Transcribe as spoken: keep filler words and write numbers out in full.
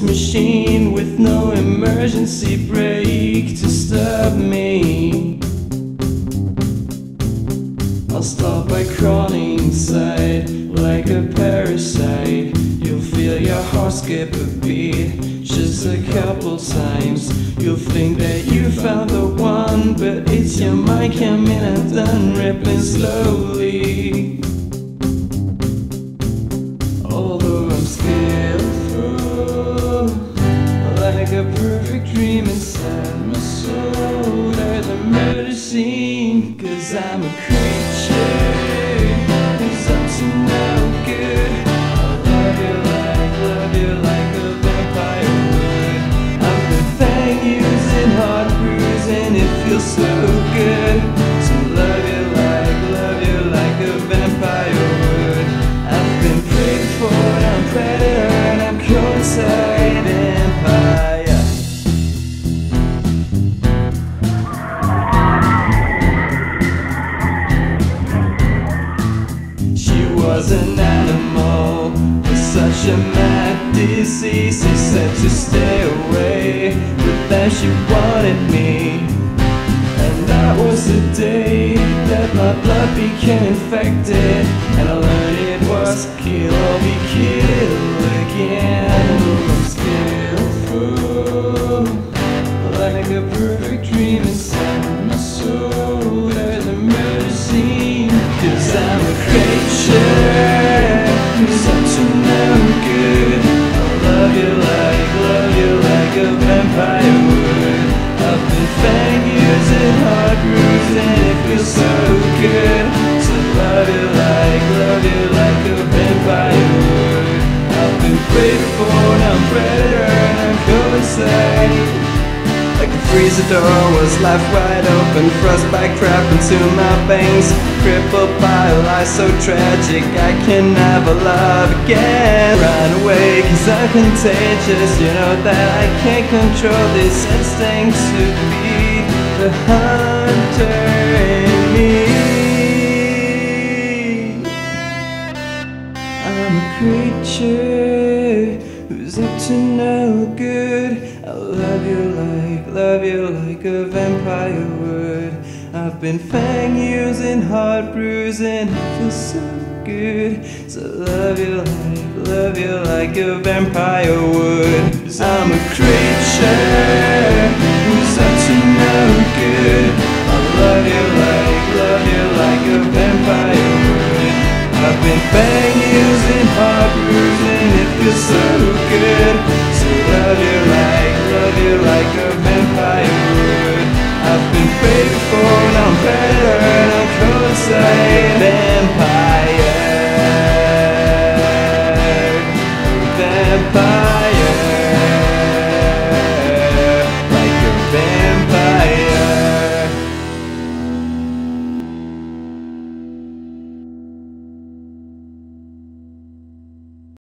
this machine with no emergency brake to stop me. I'll stop by crawling inside like a parasite. You'll feel your heart skip a beat just a couple times. You'll think that you found the one, but it's your mind coming undone, ripping slowly. Although I'm skillful, like a perfect dream inside my soul, there's a murder scene, 'cause I'm a creature who's up to no good. I love you like, love you like a vampire would. I'm the thing using hard brews and it feels so good. So love you like, love you like a vampire would. I've been prayed for, I'm predator and I'm cold inside vampire. Was an animal with such a mad disease. He said to stay away, but then she wanted me. And that was the day that my blood became infected, and I learned it was kill or be killed again. I'm skillful, like a perfect dream inside my soul. There's a murder scene, 'cause I'm a creature. Like a freezer door was left wide open, frostbite crept into my veins, crippled by a life so tragic I can never love again. Run away, 'cause I'm contagious. You know that I can't control this instinct to be the hunter in me. I'm a creature who's up to no good. I love you like, love you like a vampire would. I've been fang using, heart bruising, it feels so good. So love you like, love you like a vampire would. 'Cause I'm a creature who's up to no good. I love you like, love you like a vampire would. I've been fang using, heart bruising, it feels so good. So love you like, love you like a vampire would. I've been prayed for, now I'm ready.